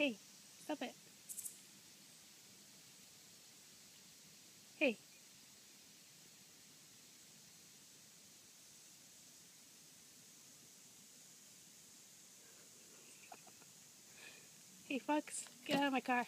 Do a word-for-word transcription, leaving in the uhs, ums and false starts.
Hey, stop it. Hey. Hey, Fox, get out of my car.